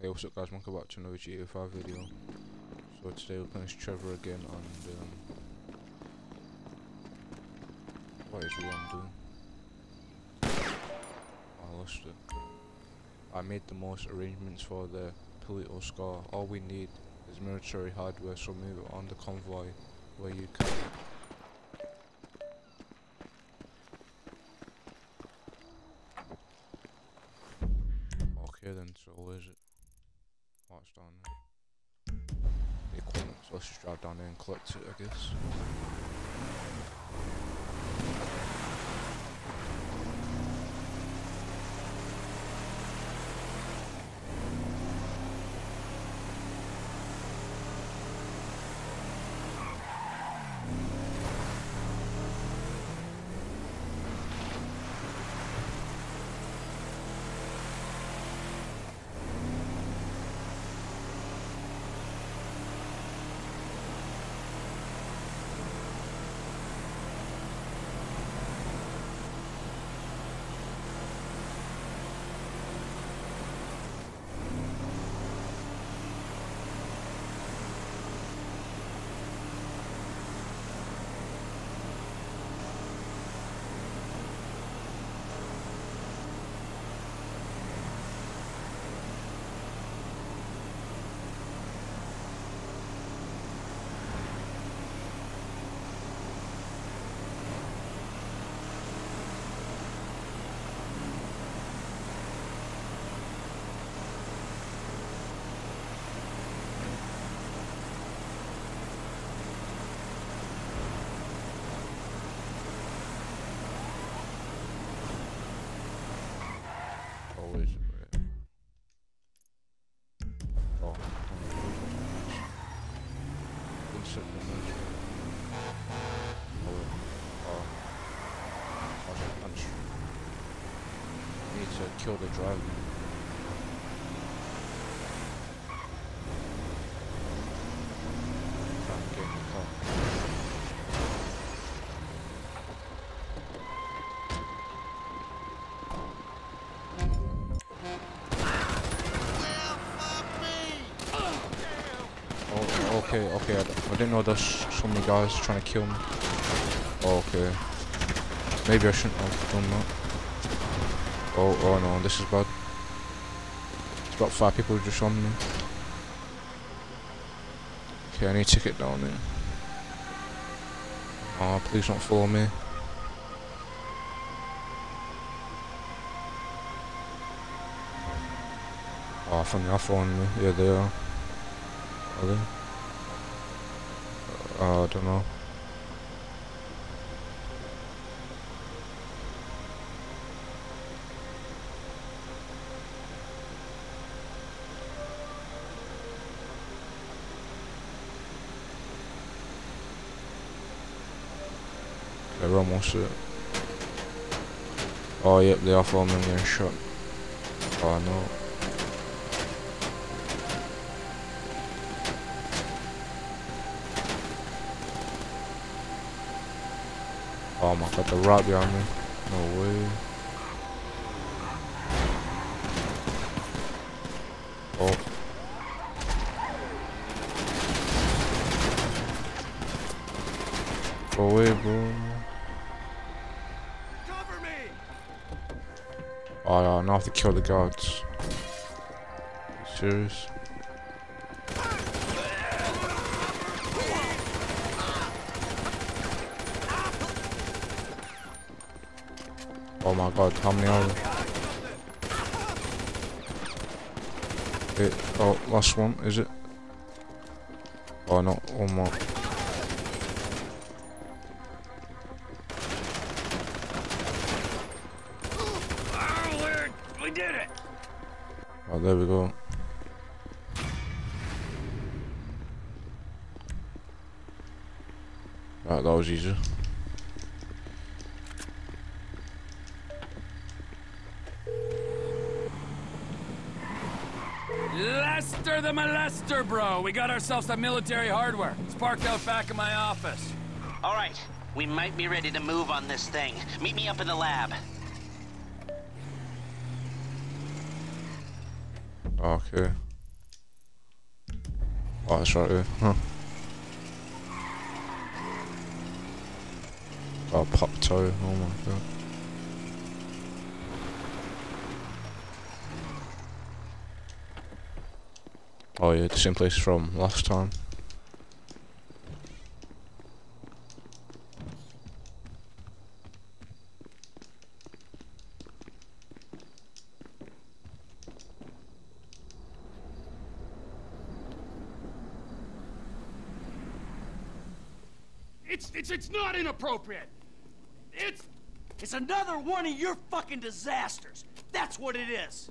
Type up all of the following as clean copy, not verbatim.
Hey, what's up guys, welcome back to another GTA 5 video. So today we're playing as Trevor again, and what is wrong doing? I lost it. I made the most arrangements for the Paleto scar. All we need is military hardware, so move it on the convoy where you can. Okay then, so where is it? Oh, it's down there. The equipment, so let's just drive down there and collect it, I guess. Kill the driver. Oh, okay. I didn't know there's so many guys trying to kill me. Oh, okay. Maybe I shouldn't have done that. Oh no, this is bad. It's about 5 people just on me. Okay, I need to get down there. Oh, please don't follow me. Oh, I think they are following me. Yeah, they are. Are they? I don't know. They're almost it. Oh yep, they are following me and shot. Oh no. Oh my god, they're right behind me. No way. Oh. Go away, bro. Oh yeah, now I have to kill the guards. Serious? Oh my god, how many are there? Oh, last one, is it? Oh no, one more. Oh, there we go. Right, that was easy. Lester the Molester, bro! We got ourselves some military hardware. It's parked out back in my office. Alright, we might be ready to move on this thing. Meet me up in the lab. Okay. Oh, it's right there. Huh. Oh, pop toe. Oh my god. Oh yeah, the same place from last time. It's not inappropriate. It's another one of your fucking disasters. That's what it is.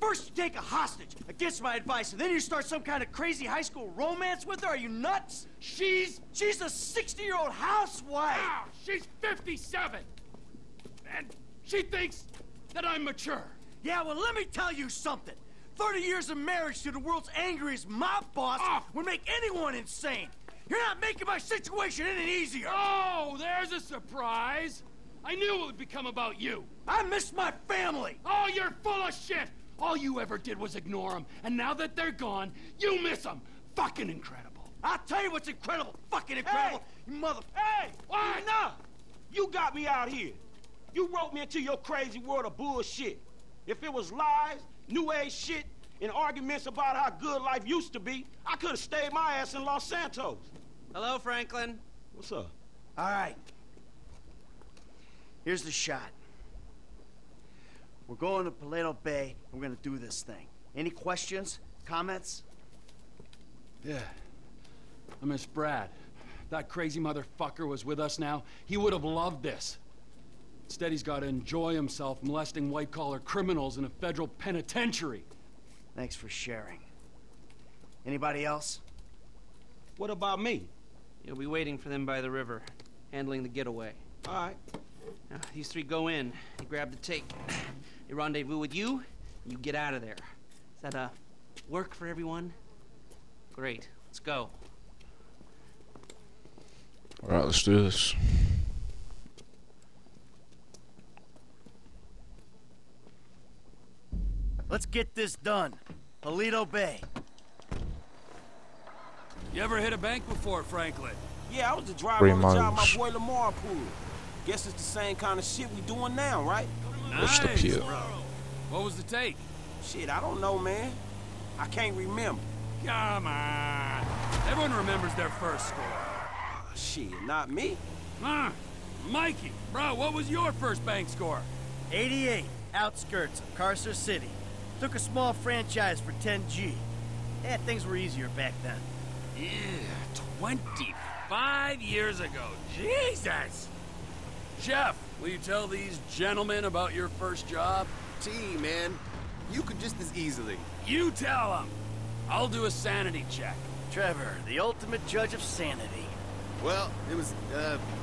First you take a hostage against my advice, and then you start some kind of crazy high school romance with her. Are you nuts? She's a 60-year-old housewife. Wow, she's 57, and she thinks that I'm mature. Yeah, well, let me tell you something. 30 years of marriage to the world's angriest mob boss would make anyone insane. You're not making my situation any easier! Oh, there's a surprise! I knew it would become about you! I miss my family! Oh, you're full of shit! All you ever did was ignore them, and now that they're gone, you miss them! Fucking incredible! I'll tell you what's incredible! Fucking incredible! Hey, you mother... Hey! What? Enough! You got me out here! You wrote me into your crazy world of bullshit! If it was lies, new age shit, and arguments about how good life used to be, I could have stayed my ass in Los Santos. Hello, Franklin. What's up? All right. Here's the shot. We're going to Paleto Bay. We're going to do this thing. Any questions? Comments? Yeah. I miss Brad. That crazy motherfucker was with us now. He would have loved this. Instead, he's got to enjoy himself molesting white-collar criminals in a federal penitentiary. Thanks for sharing. Anybody else? What about me? You'll be waiting for them by the river, handling the getaway. All right. Now, these three go in, they grab the tape, they rendezvous with you, and you get out of there. Is that a work for everyone? Great, let's go. All right, let's do this. Let's get this done. Paleto Bay. You ever hit a bank before, Franklin? Yeah, I was the driver on the job, my boy Lamar Poole. Guess it's the same kind of shit we doing now, right? Nice, bro. What was the take? Shit, I don't know, man. I can't remember. Come on. Everyone remembers their first score. Shit, not me. Mikey, bro, what was your first bank score? 88. Outskirts of Carcer City. Took a small franchise for 10G. Yeah, things were easier back then. Yeah, 25 years ago. Jesus! Chef, will you tell these gentlemen about your first job? Gee, man, you could just as easily. You tell them! I'll do a sanity check. Trevor, the ultimate judge of sanity. Well, it was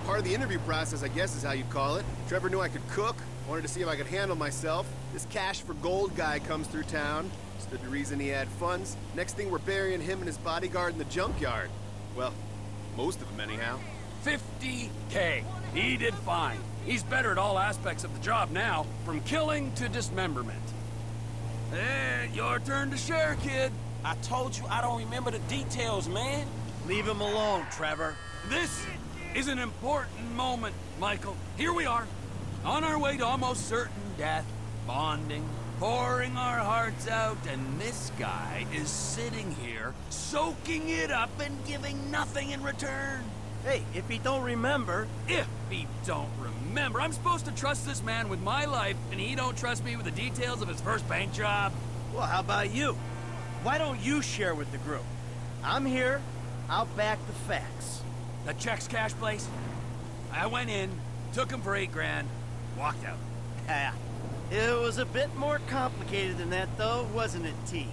part of the interview process, I guess is how you'd call it. Trevor knew I could cook. Wanted to see if I could handle myself. This cash for gold guy comes through town. Stood to reason he had funds. Next thing we're burying him and his bodyguard in the junkyard. Well, most of them anyhow. 50K. He did fine. He's better at all aspects of the job now, from killing to dismemberment. Hey, your turn to share, kid. I told you I don't remember the details, man. Leave him alone, Trevor. This is an important moment, Michael. Here we are. On our way to almost certain death, bonding, pouring our hearts out, and this guy is sitting here, soaking it up and giving nothing in return. Hey, if he don't remember... If he don't remember, I'm supposed to trust this man with my life, and he don't trust me with the details of his first bank job. Well, how about you? Why don't you share with the group? I'm here, I'll back the facts. The checks cash place? I went in, took him for 8 grand, walked out. Yeah. It was a bit more complicated than that, though, wasn't it, T?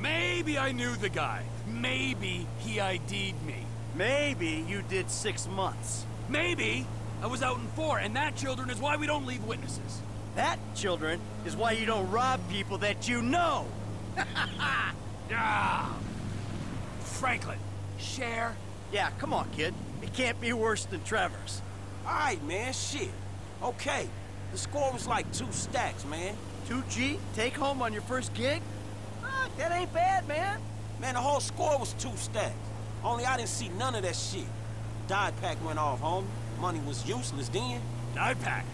Maybe I knew the guy. Maybe he ID'd me. Maybe you did 6 months. Maybe I was out in 4, and that, children, is why we don't leave witnesses. That, children, is why you don't rob people that you know. Franklin, share? Yeah, come on, kid. It can't be worse than Trevor's. All right, man, shit. Okay. The score was like 2 stacks, man. 2G? Take home on your first gig? Fuck, that ain't bad, man. Man, the whole score was two stacks. Only I didn't see none of that shit. Dive pack went off, homie. Money was useless then. Dive pack?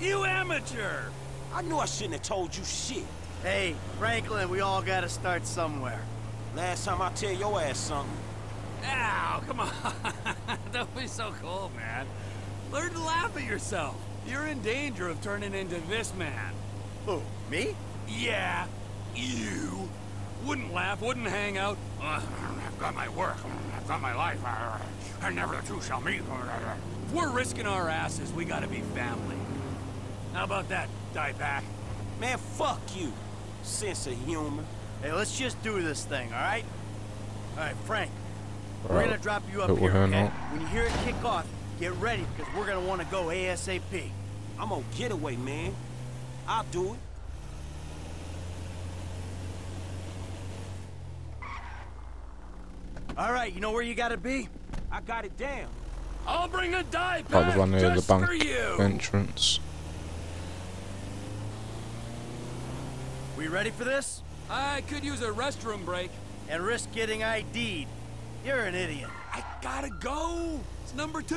You amateur! I knew I shouldn't have told you shit. Hey, Franklin, we all gotta start somewhere. Last time I tell your ass something. Ow, come on. Don't be so cold, man. Learn to laugh at yourself. You're in danger of turning into this man. Who, me? Yeah, you. Wouldn't laugh, wouldn't hang out. I've got my work, I've got my life. I never the two shall meet. If we're risking our asses, we gotta be family. How about that, dieback? Man, fuck you. Sense of humor. Hey, let's just do this thing, all right? All right, Frank. We're gonna drop you up here, okay? When you hear it kick off, get ready, because we're gonna want to go ASAP. I'm on getaway, man. I'll do it. All right, you know where you gotta be? I got it down. I'll bring a dive pack just near the bank entrance. We ready for this? I could use a restroom break. And risk getting ID'd. You're an idiot. I gotta go. It's number 2.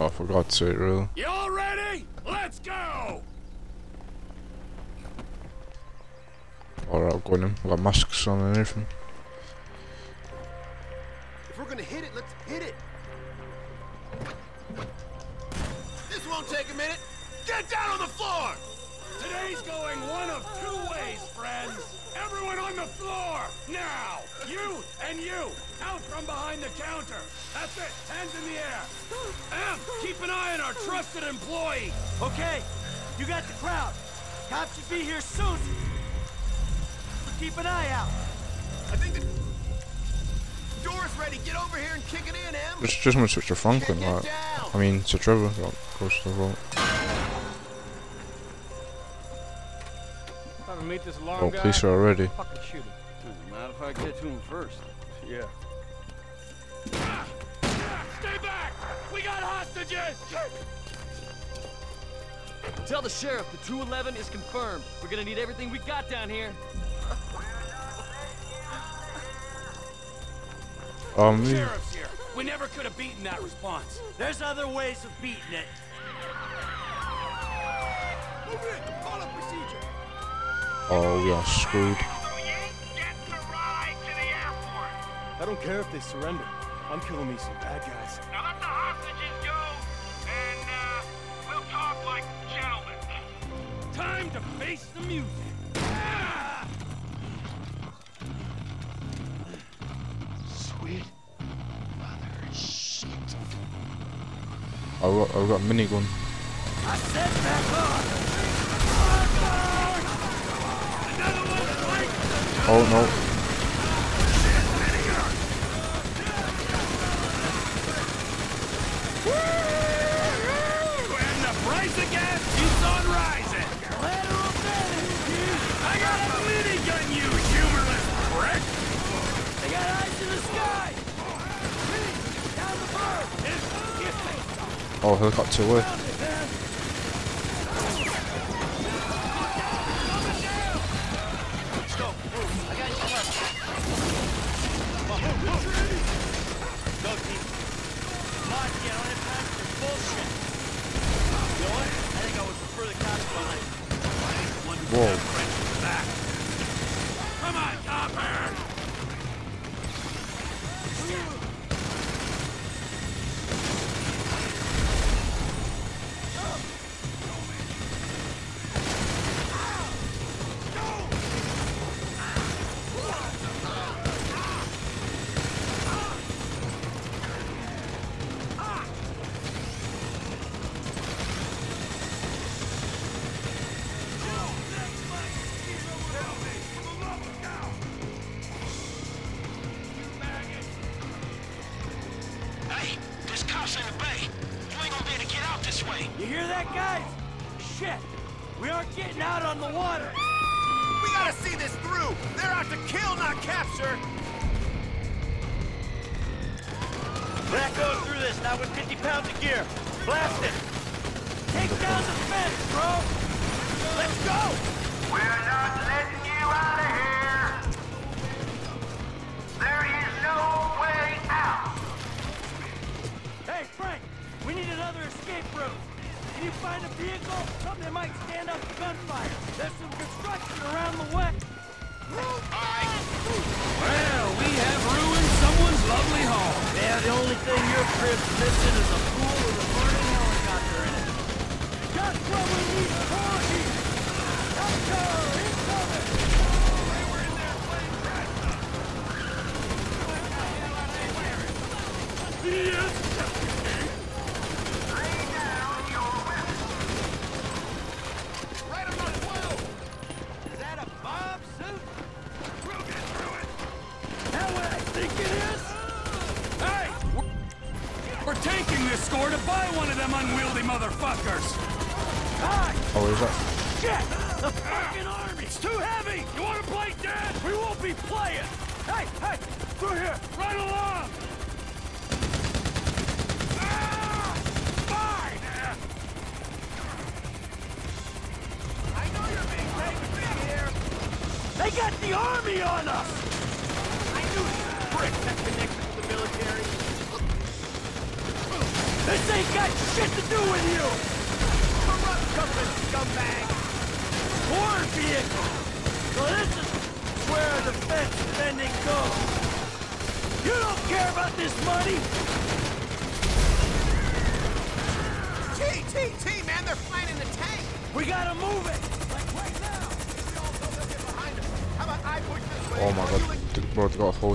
Oh, for God's sake, really. You all ready? Let's go. Alright, I'll go in. We've got masks on and everything. If we're gonna hit it, let's hit it. This won't take a minute. Get down on the floor. Today's going one of two ways, friends. Everyone on the floor, now! You and you, out from behind the counter. That's it, hands in the air. Em, keep an eye on our trusted employee. Okay, you got the crowd. Cops should be here soon. So keep an eye out. I think the door's ready. Get over here and kick it in, Em. It's just when switch to Franklin, like, I mean, to Trevor, like, goes to the vault. Meet this long guy. Police are already. Fucking shoot him. Doesn't matter if I get to him first. Yeah. Stay back! We got hostages! Tell the sheriff the 211 is confirmed. We're gonna need everything we got down here. Sheriff's here. We never could have beaten that response. There's other ways of beating it. Move it! Follow procedure! Oh, we are screwed. I don't care if they surrender. I'm killing me some bad guys. Now let the hostages go, and we'll talk like gentlemen. Time to face the music. Ah! Sweet mother shit. I've got a minigun. I said back up. Oh no. And the price of gas keeps on rising. I got a minigun, you humorless prick. They got eyes in the sky. Down the bird. Oh, helicopter away. Whoa. Come on, copper! Take down the fence, bro! Let's go! We're not Can you find a vehicle? Something that might stand up to gunfire. There's some construction around the way. Well, we have ruined someone's lovely home. Yeah, the only thing your crib's missing is a pool with a burning helicopter in it. That's what we need for here. Helicopter, it's coming.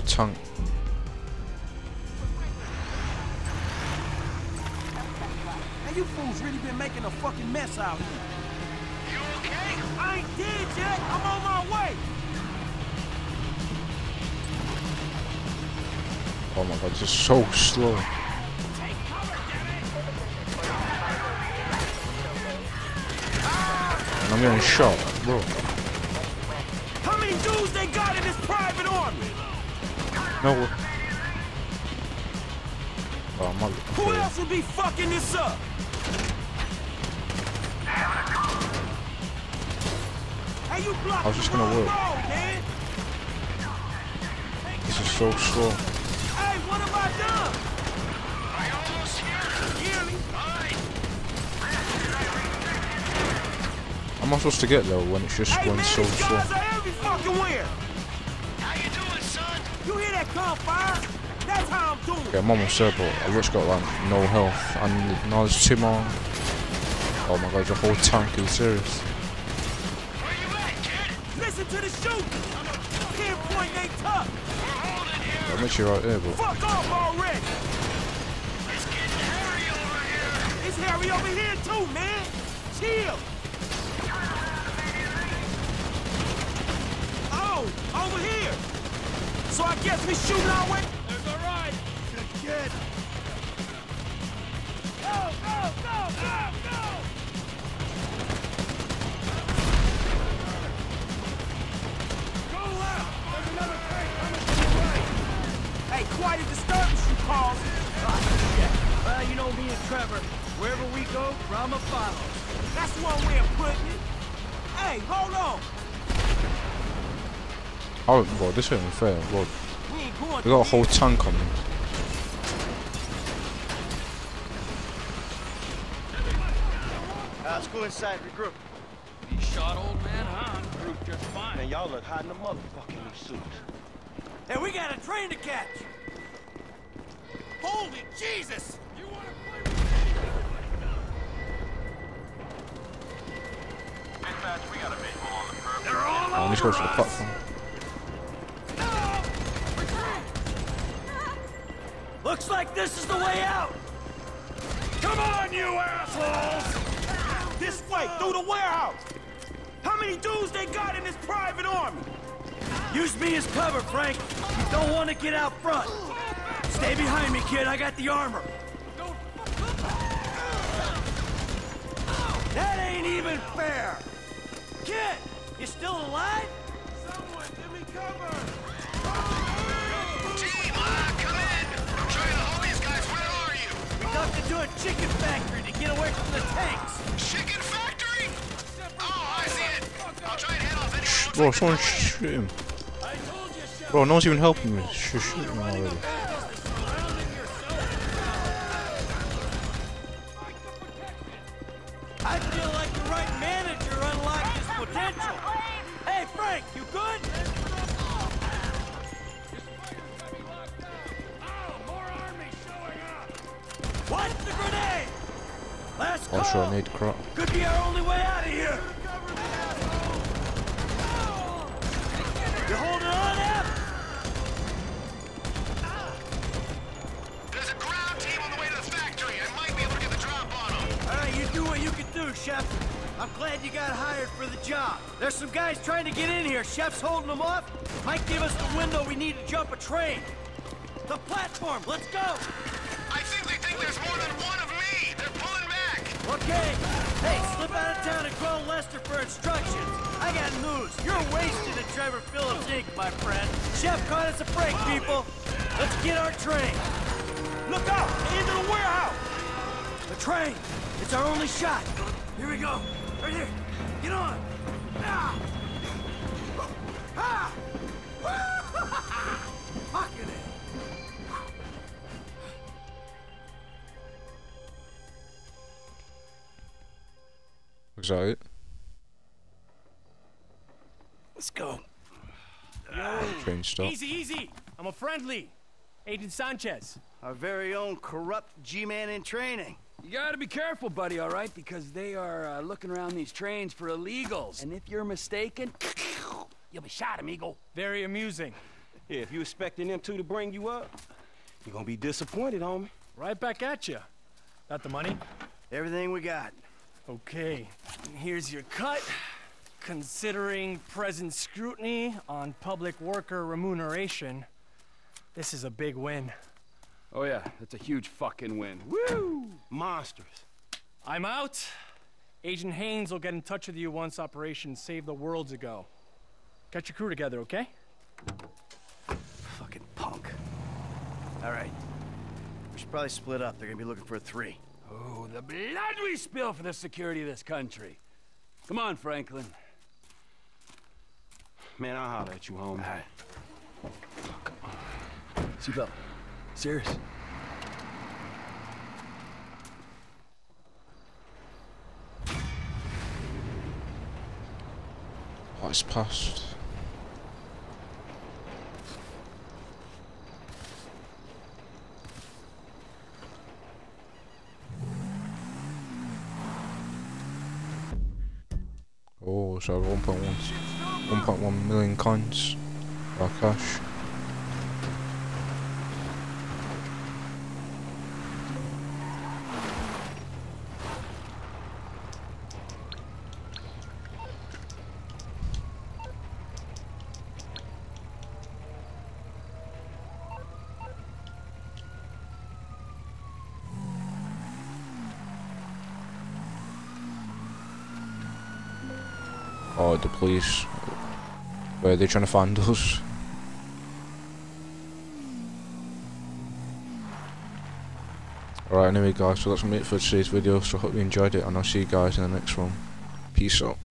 Chunk. Hey, you fools really been making a fucking mess out here. You okay? I ain't dead yet. I'm on my way. Oh my god, this is so slow. Take cover, damn it. And I'm getting shot, bro. How many dudes they got in this private army? No. Oh, mother. Who else would be fucking this up? Hey, you block. I was just gonna work. This is so slow. Hey, what have I done? I almost hear me. How am I supposed to get though when it's just going so slow? Every fucking where. Fire. That's how I'm doing. Okay, I'm almost there, but I've just got like no health, and now there's two more. Oh my god, the whole tank is serious. Where you at, kid? Listen to the shooting. Pinpoint ain't tough. We're holding here. I'm actually right there, but. Fuck off already. It's getting hairy over here. It's hairy over here too, man. Chill. Oh, over here. So I guess we shoot our way. There's a ride. Again. Go, go, go, go, go! Go left. There's another tank coming to the right. Hey, quite a disturbance you caused. Oh, shit. Well, you know me and Trevor. Wherever we go, Brahma follows. That's one way of putting it. Hey, hold on. Oh, bro, this isn't fair. Bro, we got a whole tank on me. Let's go inside, regroup. He shot old man Han. Grouped just fine. Man, y'all look hot in the motherfucking suit. Hey, we got a train to catch. Holy Jesus! You want to play with me? Dispatch, we got a baseball on the curb. They're all over us. Let's go to the platform. Looks like this is the way out! Come on, you assholes! This way, through the warehouse! How many dudes they got in this private army? Use me as cover, Frank. You don't want to get out front. Stay behind me, kid. I got the armor. That ain't even fair! Kid, you still alive? Someone, give me cover! Team, come in! Try to hold these guys, where are you? We ducked into a chicken factory to get away from the tanks. Chicken factory? Oh, I see it. I'll try and head off anyway. Bro, someone shoot him. Bro, no one's even helping me. Shoot him already. feel like the right manager unlocked his potential. Hey, Frank, you good? Watch the grenade! Last call. Also, I need crop. Could be our only way out of here. You holding on, F? There's a ground team on the way to the factory. I might be able to get the drop on them. All right, you do what you can do, Chef. I'm glad you got hired for the job. There's some guys trying to get in here. Chef's holding them up. Might give us the window we need to jump a train. The platform. Let's go. I think they think there's more than one of me! They're pulling back! Okay! Hey, slip out of town and call Lester for instructions! I got news! You're wasted at Trevor Phillips Inc., my friend! Chef caught us a break, people! Let's get our train! Look out! Into the warehouse! The train! It's our only shot! Here we go! Right here! Get on! Ah! Ah! Fucking it! Was that it? Let's go. Train stop. Easy, easy. I'm a friendly. Agent Sanchez. Our very own corrupt G-man in training. You gotta be careful, buddy, all right? Because they are looking around these trains for illegals. And if you're mistaken, you'll be shot, amigo. Very amusing. Yeah, if you expecting them two to bring you up, you're gonna be disappointed, homie. Right back at you. Got the money? Everything we got. Okay, here's your cut. Considering present scrutiny on public worker remuneration, this is a big win. Oh yeah, that's a huge fucking win. Woo! Monsters. I'm out. Agent Haynes will get in touch with you once Operation Save the World's ago. Get your crew together, okay? Fucking punk. All right. We should probably split up. They're gonna be looking for a three. Oh, the blood we spill for the security of this country. Come on, Franklin. Man, I'll holler at you home. All right. Oh, come on. Seatbelt. Serious. Oh, it's past. Oh, so 1.1 million coins, or cash. Oh, the police. Where are they trying to find us? Alright, anyway guys, so that's gonna be it for today's video, so I hope you enjoyed it and I'll see you guys in the next one. Peace out.